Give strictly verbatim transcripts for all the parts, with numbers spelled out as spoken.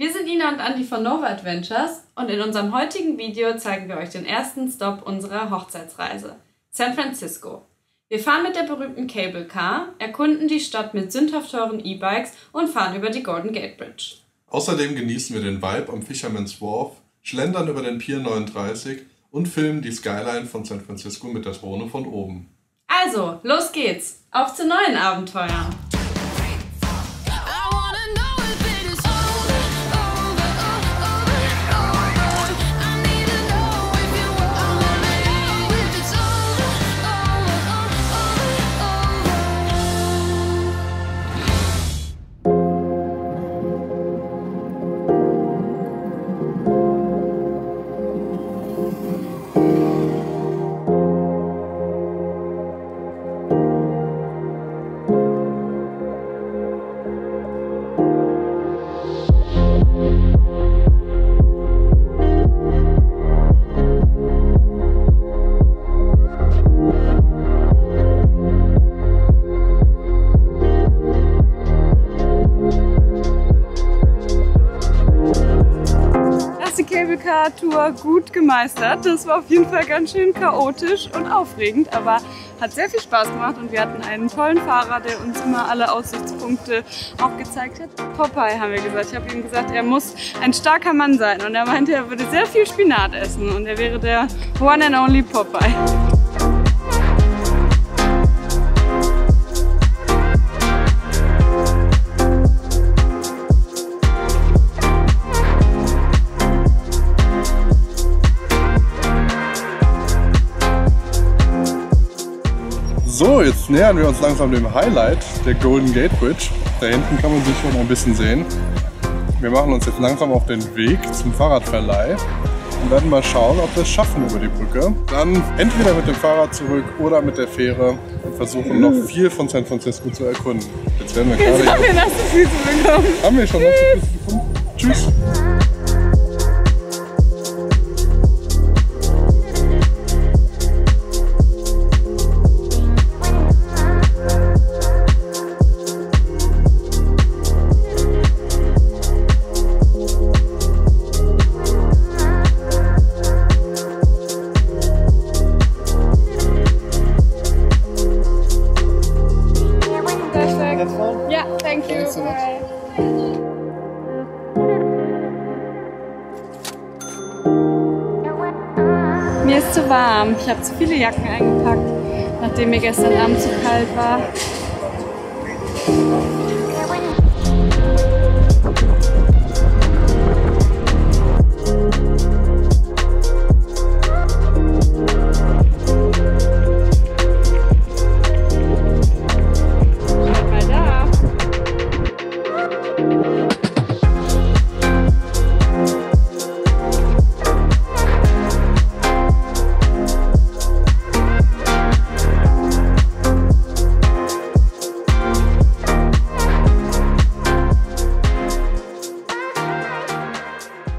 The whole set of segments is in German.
Wir sind Ina und Andi von Nova Adventures und in unserem heutigen Video zeigen wir euch den ersten Stop unserer Hochzeitsreise, San Francisco. Wir fahren mit der berühmten Cable Car, erkunden die Stadt mit sündhaft teuren E-Bikes und fahren über die Golden Gate Bridge. Außerdem genießen wir den Vibe am Fisherman's Wharf, schlendern über den Pier neununddreißig und filmen die Skyline von San Francisco mit der Drohne von oben. Also, los geht's! Auf zu neuen Abenteuern! Tour gut gemeistert. Das war auf jeden Fall ganz schön chaotisch und aufregend, aber hat sehr viel Spaß gemacht und wir hatten einen tollen Fahrer, der uns immer alle Aussichtspunkte auch gezeigt hat. Popeye haben wir gesagt. Ich habe ihm gesagt, er muss ein starker Mann sein und er meinte, er würde sehr viel Spinat essen und er wäre der One and Only Popeye. So, jetzt nähern wir uns langsam dem Highlight der Golden Gate Bridge. Da hinten kann man sich schon ein bisschen sehen. Wir machen uns jetzt langsam auf den Weg zum Fahrradverleih und werden mal schauen, ob wir es schaffen über die Brücke. Dann entweder mit dem Fahrrad zurück oder mit der Fähre und versuchen noch viel von San Francisco zu erkunden. Jetzt werden wir gerade... Jetzt haben wir noch zu viel bekommen. Haben wir schon noch zu viel gefunden. Tschüss! Mir ist zu warm. Ich habe zu viele Jacken eingepackt, nachdem mir gestern Abend zu kalt war.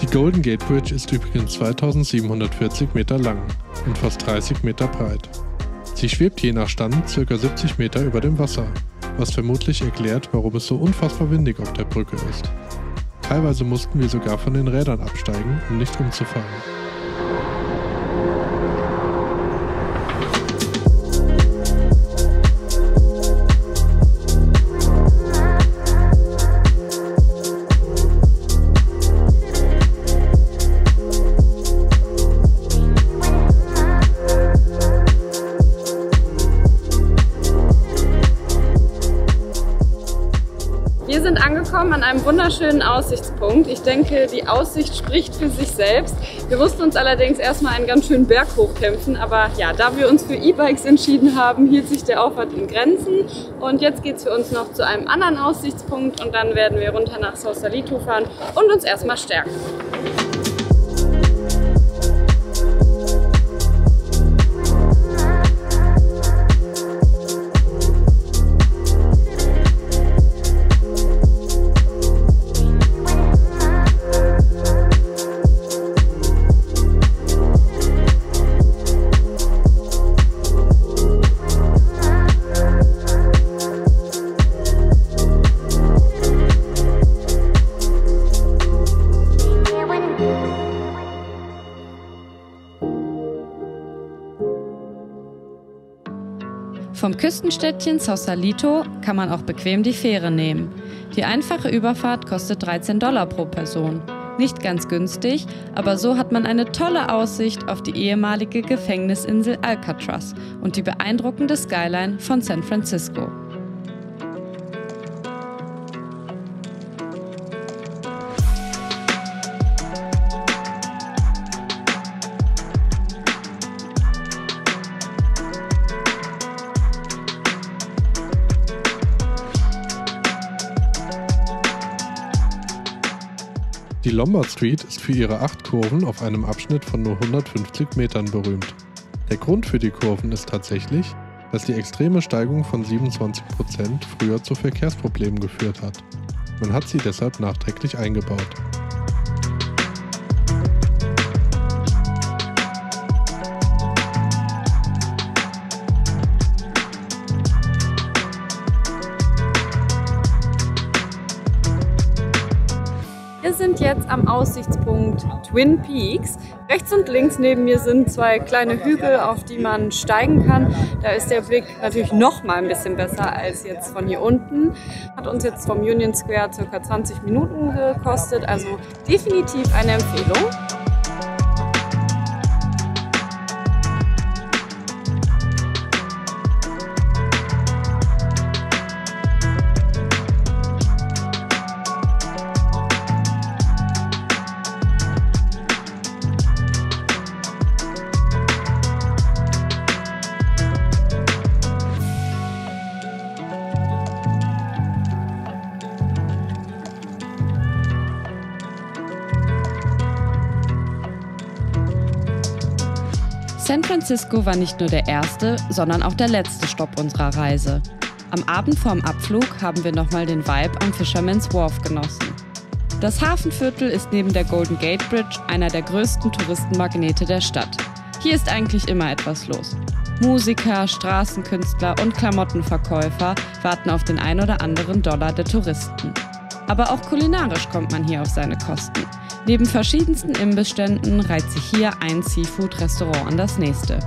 Die Golden Gate Bridge ist übrigens zweitausendsiebenhundertvierzig Meter lang und fast dreißig Meter breit. Sie schwebt je nach Stand ca. siebzig Meter über dem Wasser, was vermutlich erklärt, warum es so unfassbar windig auf der Brücke ist. Teilweise mussten wir sogar von den Rädern absteigen, um nicht umzufallen. Wir sind angekommen an einem wunderschönen Aussichtspunkt. Ich denke, die Aussicht spricht für sich selbst. Wir mussten uns allerdings erstmal einen ganz schönen Berg hochkämpfen, aber ja, da wir uns für E-Bikes entschieden haben, hielt sich der Aufwand in Grenzen. Und jetzt geht es für uns noch zu einem anderen Aussichtspunkt und dann werden wir runter nach Sausalito fahren und uns erstmal stärken. Vom Küstenstädtchen Sausalito kann man auch bequem die Fähre nehmen. Die einfache Überfahrt kostet dreizehn Dollar pro Person. Nicht ganz günstig, aber so hat man eine tolle Aussicht auf die ehemalige Gefängnisinsel Alcatraz und die beeindruckende Skyline von San Francisco. Die Lombard Street ist für ihre acht Kurven auf einem Abschnitt von nur hundertfünfzig Metern berühmt. Der Grund für die Kurven ist tatsächlich, dass die extreme Steigung von siebenundzwanzig Prozent früher zu Verkehrsproblemen geführt hat. Man hat sie deshalb nachträglich eingebaut. Wir sind jetzt am Aussichtspunkt Twin Peaks. Rechts und links neben mir sind zwei kleine Hügel, auf die man steigen kann. Da ist der Blick natürlich noch mal ein bisschen besser als jetzt von hier unten. Hat uns jetzt vom Union Square ca. zwanzig Minuten gekostet, also definitiv eine Empfehlung. San Francisco war nicht nur der erste, sondern auch der letzte Stopp unserer Reise. Am Abend vorm Abflug haben wir nochmal den Vibe am Fisherman's Wharf genossen. Das Hafenviertel ist neben der Golden Gate Bridge einer der größten Touristenmagnete der Stadt. Hier ist eigentlich immer etwas los. Musiker, Straßenkünstler und Klamottenverkäufer warten auf den ein oder anderen Dollar der Touristen. Aber auch kulinarisch kommt man hier auf seine Kosten. Neben verschiedensten Imbissständen reiht sich hier ein Seafood-Restaurant an das nächste.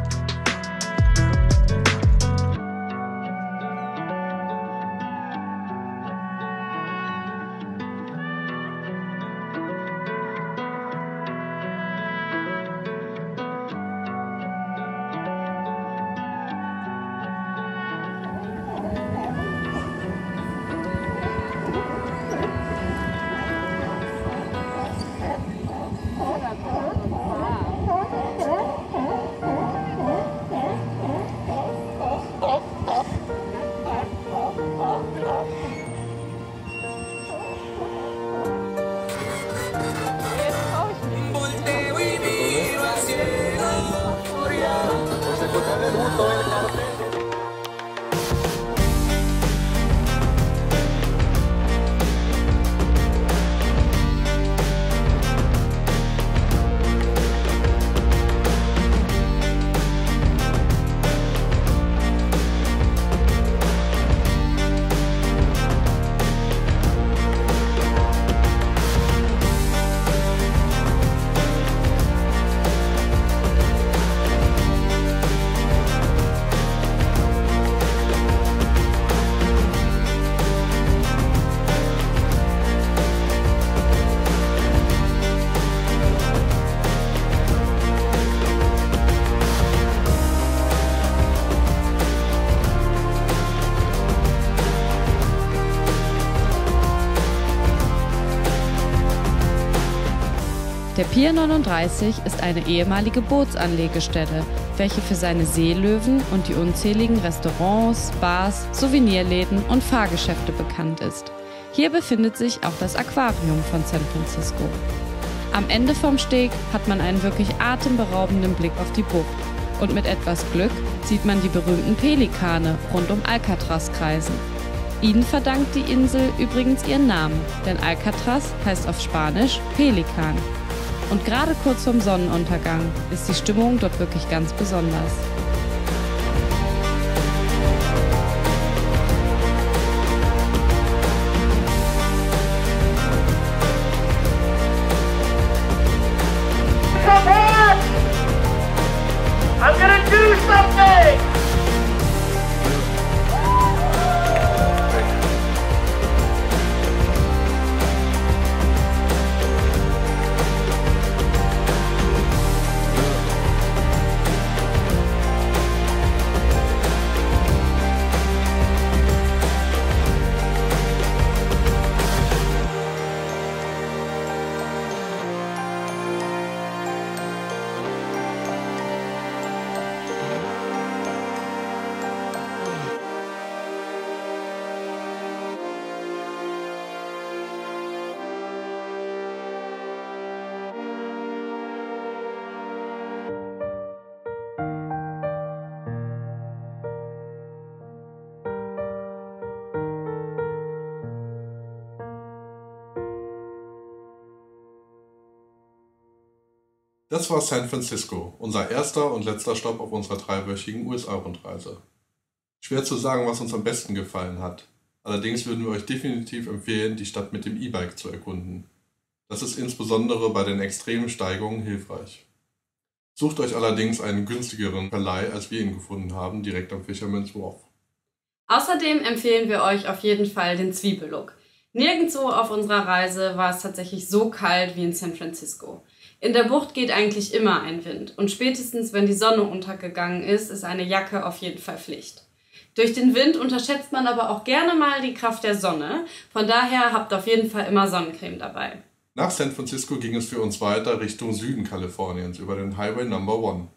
Der Pier neununddreißig ist eine ehemalige Bootsanlegestelle, welche für seine Seelöwen und die unzähligen Restaurants, Bars, Souvenirläden und Fahrgeschäfte bekannt ist. Hier befindet sich auch das Aquarium von San Francisco. Am Ende vom Steg hat man einen wirklich atemberaubenden Blick auf die Bucht. Und mit etwas Glück sieht man die berühmten Pelikane rund um Alcatraz kreisen. Ihnen verdankt die Insel übrigens ihren Namen, denn Alcatraz heißt auf Spanisch Pelikan. Und gerade kurz vorm Sonnenuntergang ist die Stimmung dort wirklich ganz besonders. Come on! I'm gonna do something! Das war San Francisco, unser erster und letzter Stopp auf unserer dreiwöchigen U S A-Rundreise. Schwer zu sagen, was uns am besten gefallen hat. Allerdings würden wir euch definitiv empfehlen, die Stadt mit dem E-Bike zu erkunden. Das ist insbesondere bei den extremen Steigungen hilfreich. Sucht euch allerdings einen günstigeren Verleih, als wir ihn gefunden haben, direkt am Fisherman's Wharf. Außerdem empfehlen wir euch auf jeden Fall den Zwiebellook. Nirgendwo auf unserer Reise war es tatsächlich so kalt wie in San Francisco. In der Bucht geht eigentlich immer ein Wind und spätestens, wenn die Sonne untergegangen ist, ist eine Jacke auf jeden Fall Pflicht. Durch den Wind unterschätzt man aber auch gerne mal die Kraft der Sonne, von daher habt auf jeden Fall immer Sonnencreme dabei. Nach San Francisco ging es für uns weiter Richtung Süden Kaliforniens über den Highway Number One.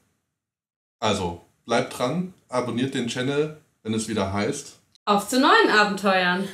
Also, bleibt dran, abonniert den Channel, wenn es wieder heißt: Auf zu neuen Abenteuern!